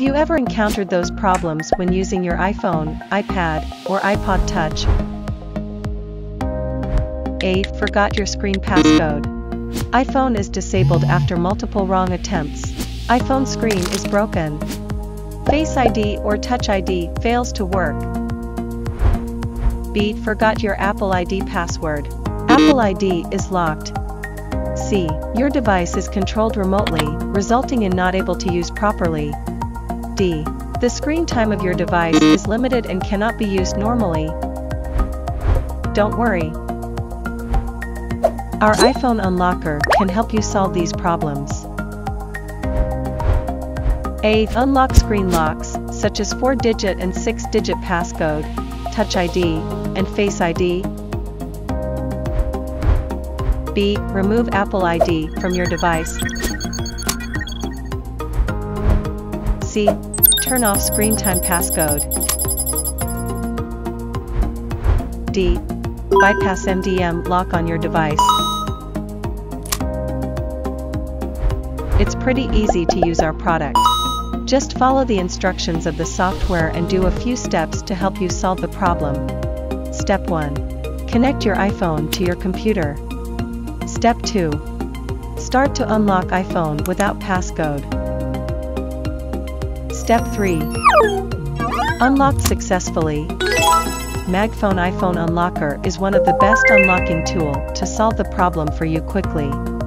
Have you ever encountered those problems when using your iPhone, iPad, or iPod Touch? A. Forgot your screen passcode. iPhone is disabled after multiple wrong attempts. iPhone screen is broken. Face ID or Touch ID fails to work. B. Forgot your Apple ID password. Apple ID is locked. C. Your device is controlled remotely, resulting in not able to use properly. D. The screen time of your device is limited and cannot be used normally. Don't worry. Our iPhone Unlocker can help you solve these problems. A. Unlock screen locks, such as 4-digit and 6-digit passcode, Touch ID, and Face ID. B. Remove Apple ID from your device. C. Turn off Screen Time passcode. D. Bypass MDM lock on your device. It's pretty easy to use our product. Just follow the instructions of the software and do a few steps to help you solve the problem. Step 1. Connect your iPhone to your computer. Step 2. Start to unlock iPhone without passcode. Step 3. Unlocked successfully. MagFone iPhone Unlocker is one of the best unlocking tools to solve the problem for you quickly.